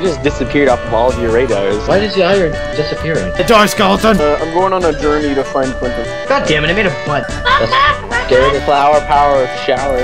You just disappeared off of all of your radars. Why did the iron disappear? The door, skeleton! I'm going on a journey to find Quentin. God damn it, I made a butt. That's scared the flower power shower.